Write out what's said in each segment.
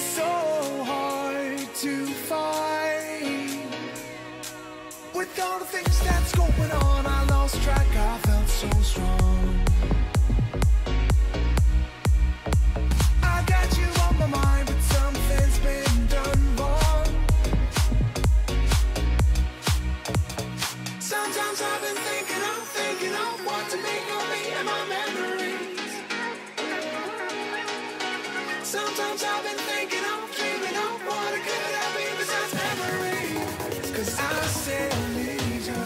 is so hard to find. With all the things that's going on, I lost track, I felt so strong. I got you on my mind, but something's been done wrong. Sometimes I've been thinking, I'm thinking of what to make of me and my memories. Sometimes I've been thinking, I'm dreaming of what it could have been besides memories. 'Cause I said I need you.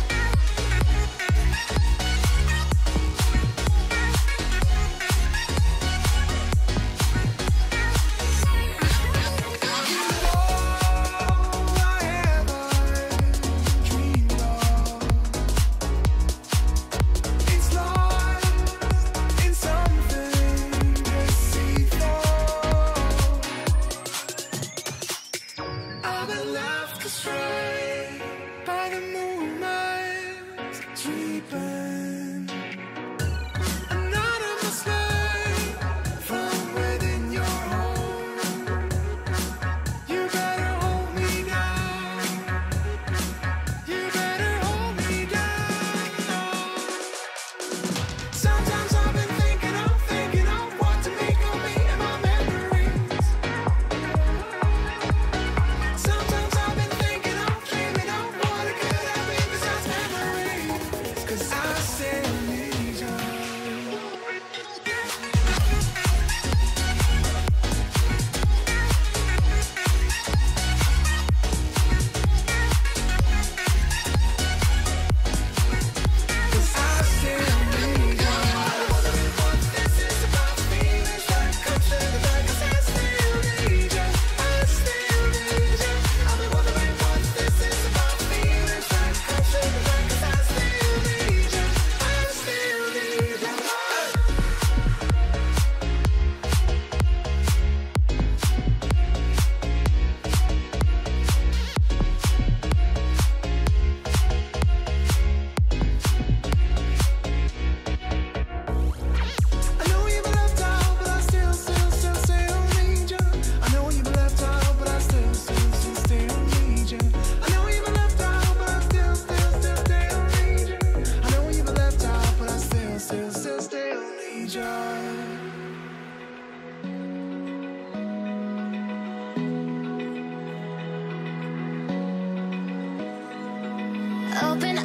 You are all I ever dreamed of. I've been left astray by the moonlight sleeping. I'm not a slave from within your home. You better hold me down. You better hold me down. Sometimes I've been thinking, I'm thinking of what to make of me and my memories. Sometimes I've been thinking, I'm dreaming of what it could have been besides memories. 'Cause I still need you. I know you've been left out, but I still need you. I know you've been left out, but I still need you. I know you've been left out, but I still need you. I know you've been left out, but I still need you. Open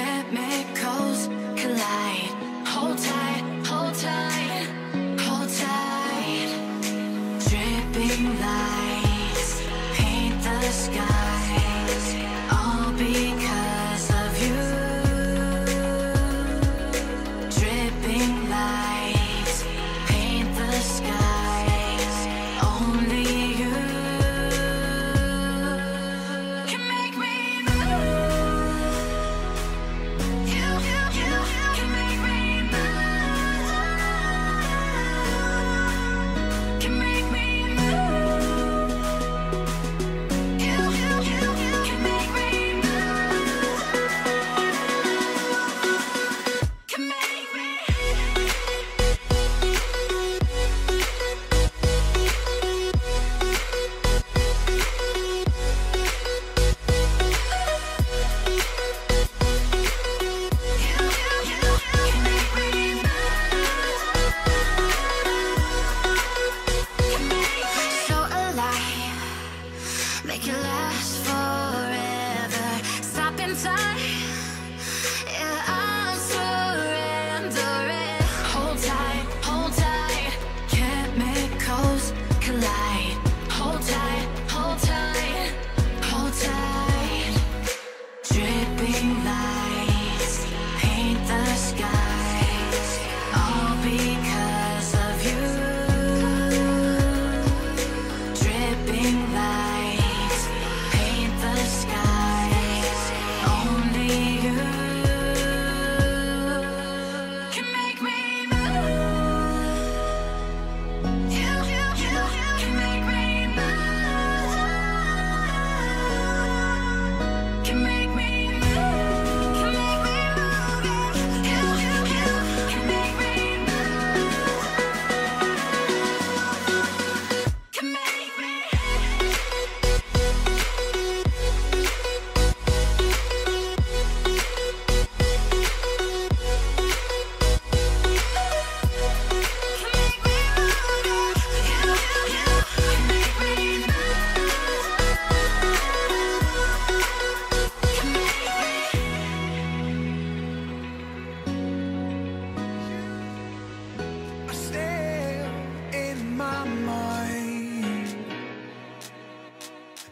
chemicals collide. Hold tight, hold tight. Dripping lights paint the skies, all because of you. Dripping lights paint the skies, only you can make me move.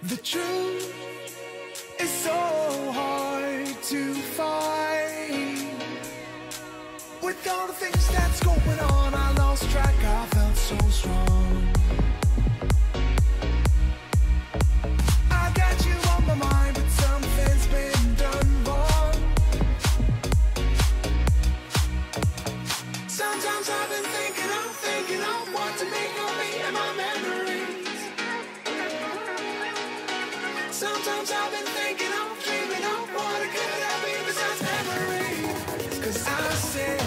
The truth is so hard to find. With all the things that's going on, I lost track, I felt so strong. I got you on my mind, but something's been done wrong. Sometimes I've been thinking of what to make of me and my memories. Sometimes I've been thinking I'm dreaming of what it could have been besides memories. 'Cause I said amnesia.